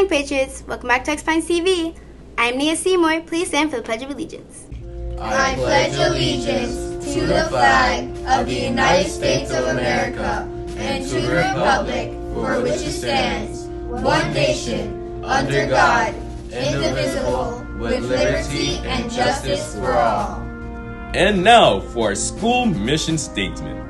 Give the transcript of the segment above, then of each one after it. morning, Patriots. Welcome back to X-Pines TV. I'm Nia Seymour. Please stand for the Pledge of Allegiance. I pledge allegiance to the flag of the United States of America and to the republic for which it stands, one nation, under God, indivisible, with liberty and justice for all. And now for our school mission statement.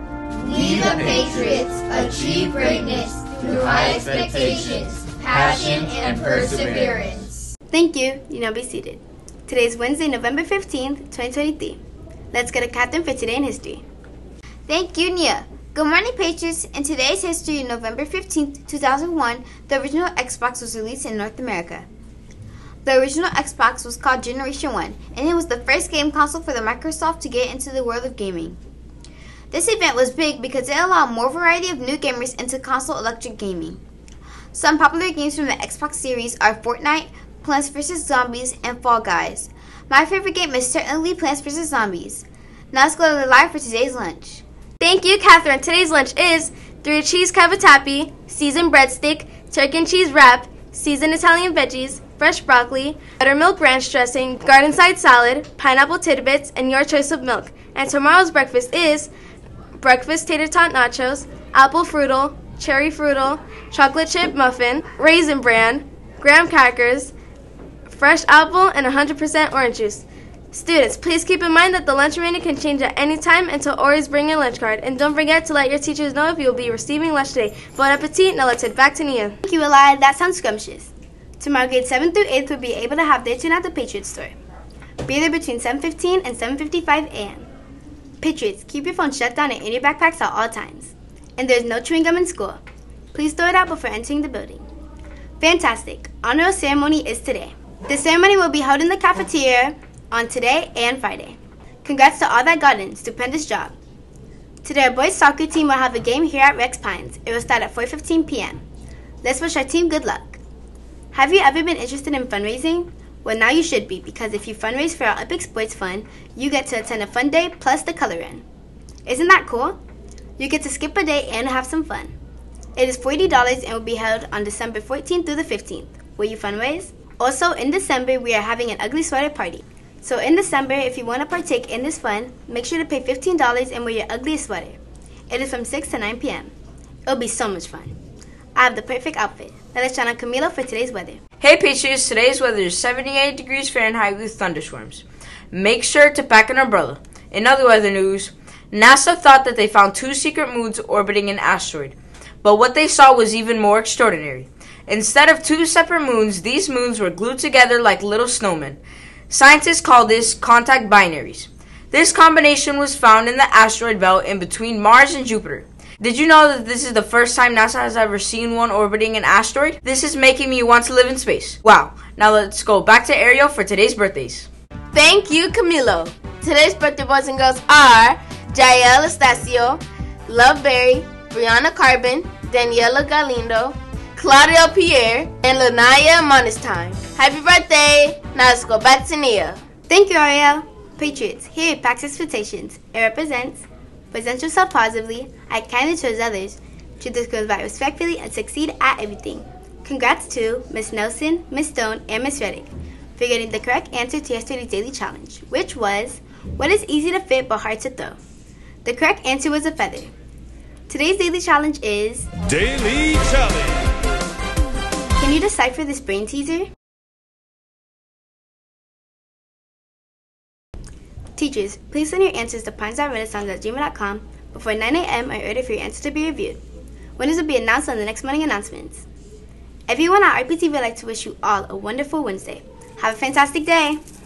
We the Patriots achieve greatness through high expectations, passion, and perseverance. Thank you. You now be seated. Today is Wednesday, November 15th, 2023. Let's go to Catherine for Today in History. Thank you, Nia. Good morning, Patriots. In today's history, November 15th, 2001, the original Xbox was released in North America. The original Xbox was called Generation 1, and it was the first game console for the Microsoft to get into the world of gaming. This event was big because it allowed more variety of new gamers into console electric gaming. Some popular games from the Xbox series are Fortnite, Plants vs. Zombies, and Fall Guys. My favorite game is certainly Plants vs. Zombies. Now let's go to the live for today's lunch. Thank you, Catherine. Today's lunch is 3 cheese cavatappi, seasoned breadstick, turkey and cheese wrap, seasoned Italian veggies, fresh broccoli, buttermilk ranch dressing, garden side salad, pineapple tidbits, and your choice of milk. And tomorrow's breakfast is breakfast tater tot nachos, apple frutal, cherry frutal, chocolate chip muffin, raisin bran, graham crackers, fresh apple, and 100% orange juice. Students, please keep in mind that the lunch menu can change at any time, and to always bring your lunch card. And don't forget to let your teachers know if you will be receiving lunch today. Bon appetit. Now let's head back to Nia. Thank you, Eli. That sounds scrumptious. Tomorrow, grades 7 through 8 will be able to have their tune at the Patriots store. Be there between 7:15 and 7:55 a.m. Patriots, keep your phone shut down and in your backpacks at all times. And there's no chewing gum in school. Please throw it out before entering the building. Fantastic. Honor ceremony is today. The ceremony will be held in the cafeteria on today and Friday. Congrats to all that got in. Stupendous job. Today, our boys soccer team will have a game here at Rex Pines. It will start at 4:15 p.m. Let's wish our team good luck. Have you ever been interested in fundraising? Well, now you should be, because if you fundraise for our Epic Sports Fun, you get to attend a fun day plus the color run. Isn't that cool? You get to skip a day and have some fun. It is $40 and will be held on December 14th through the 15th. Will you fundraise? Also, in December, we are having an ugly sweater party. So in December, if you want to partake in this fun, make sure to pay $15 and wear your ugliest sweater. It is from 6 to 9 p.m. It'll be so much fun. I have the perfect outfit. Now let's turn on Camilo for today's weather. Hey, Peaches. Today's weather is 78 degrees Fahrenheit with thunderstorms. Make sure to pack an umbrella. In other weather news, NASA thought that they found 2 secret moons orbiting an asteroid, but what they saw was even more extraordinary. Instead of 2 separate moons, these moons were glued together like little snowmen. Scientists call this contact binaries. This combination was found in the asteroid belt in between Mars and Jupiter. Did you know that this is the first time NASA has ever seen one orbiting an asteroid? This is making me want to live in space. Wow. Now let's go back to Ariel for today's birthdays. Thank you, Camilo. Today's birthday boys and girls are Jael Estacio, Love Barry, Brianna Carbon, Daniela Galindo, Claudio Pierre, and Lenaya Monistime. Happy birthday! Now let's go back to Nia. Thank you, Ariel. Patriots, here at Pax Expectations, it represents: present yourself positively, act kindly towards others, treat the girls right respectfully, and succeed at everything. Congrats to Miss Nelson, Miss Stone, and Miss Reddick for getting the correct answer to yesterday's daily challenge, which was, what is easy to fit but hard to throw? The correct answer was a feather. Today's daily challenge is... Daily Challenge! Can you decipher this brain teaser? Teachers, please send your answers to pines.renaissance@gmail.com before 9 a.m. in order for your answer to be reviewed. Winners will be announced on the next morning announcements. Everyone at RPTV would like to wish you all a wonderful Wednesday. Have a fantastic day!